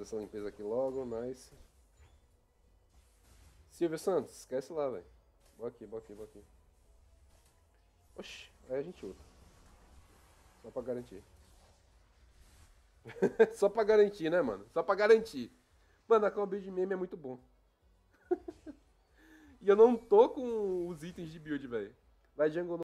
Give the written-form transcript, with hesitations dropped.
fazer essa limpeza aqui logo, nice. Silvio Santos, esquece lá, velho. Boa aqui. Oxi, aí a gente usa. Só pra garantir. Só pra garantir, né, mano? Só pra garantir. Mano, a Call of Build Meme é muito bom. E eu não tô com os itens de build, velho. Vai jungle